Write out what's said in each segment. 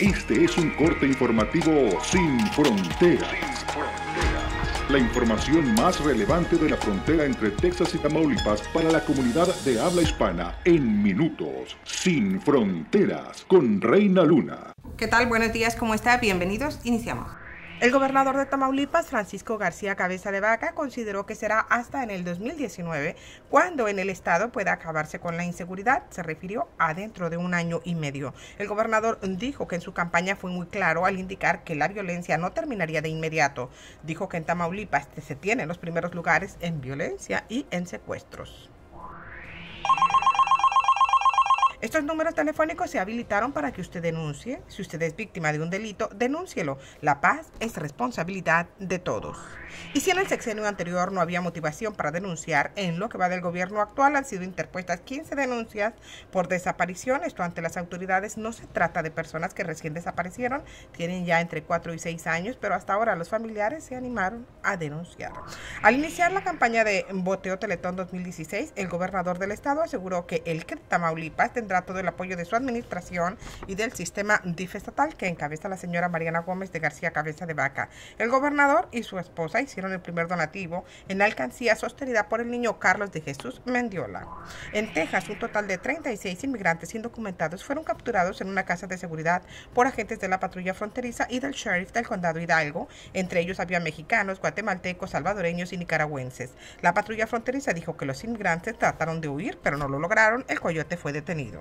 Este es un corte informativo Sin Fronteras. La información más relevante de la frontera entre Texas y Tamaulipas para la comunidad de habla hispana en minutos. Sin Fronteras, con Reyna Luna. ¿Qué tal? Buenos días, ¿cómo está? Bienvenidos, iniciamos. El gobernador de Tamaulipas, Francisco García Cabeza de Vaca, consideró que será hasta en el 2019 cuando en el estado pueda acabarse con la inseguridad. Se refirió a dentro de un año y medio. El gobernador dijo que en su campaña fue muy claro al indicar que la violencia no terminaría de inmediato. Dijo que en Tamaulipas se tiene los primeros lugares en violencia y en secuestros. Estos números telefónicos se habilitaron para que usted denuncie. Si usted es víctima de un delito, denúncielo. La paz es responsabilidad de todos. Y si en el sexenio anterior no había motivación para denunciar, en lo que va del gobierno actual han sido interpuestas 15 denuncias por desaparición. Esto ante las autoridades. No se trata de personas que recién desaparecieron, tienen ya entre 4 y 6 años, pero hasta ahora los familiares se animaron a denunciar. Al iniciar la campaña de Voteo Teletón 2016, el gobernador del estado aseguró que el CRIT Tamaulipas tendrá todo el apoyo de su administración y del sistema DIF estatal que encabeza la señora Mariana Gómez de García Cabeza de Vaca. El gobernador y su esposa hicieron el primer donativo en la alcancía sostenida por el niño Carlos de Jesús Mendiola. En Texas, un total de 36 inmigrantes indocumentados fueron capturados en una casa de seguridad por agentes de la patrulla fronteriza y del sheriff del condado Hidalgo. Entre ellos había mexicanos, guatemaltecos, salvadoreños y nicaragüenses. La patrulla fronteriza dijo que los inmigrantes trataron de huir, pero no lo lograron. El coyote fue detenido.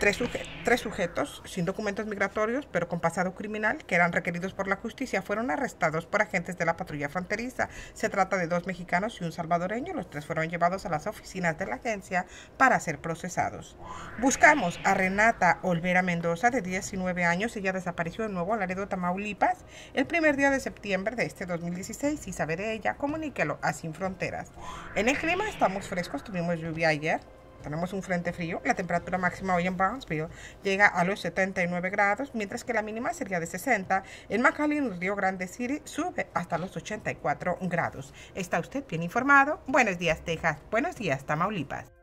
Tres sujetos sin documentos migratorios pero con pasado criminal que eran requeridos por la justicia fueron arrestados por agentes de la patrulla fronteriza. Se trata de 2 mexicanos y un salvadoreño. Los 3 fueron llevados a las oficinas de la agencia para ser procesados. Buscamos a Renata Olvera Mendoza, de 19 años. Ella desapareció en Nuevo Laredo, Tamaulipas, el primer día de septiembre de este 2016. Si sabe de ella, comuníquelo a Sin Fronteras. En el clima estamos frescos, tuvimos lluvia ayer. Tenemos un frente frío. La temperatura máxima hoy en Brownsville llega a los 79 grados, mientras que la mínima sería de 60. En McAllen, Río Grande City, sube hasta los 84 grados. ¿Está usted bien informado? Buenos días, Texas. Buenos días, Tamaulipas.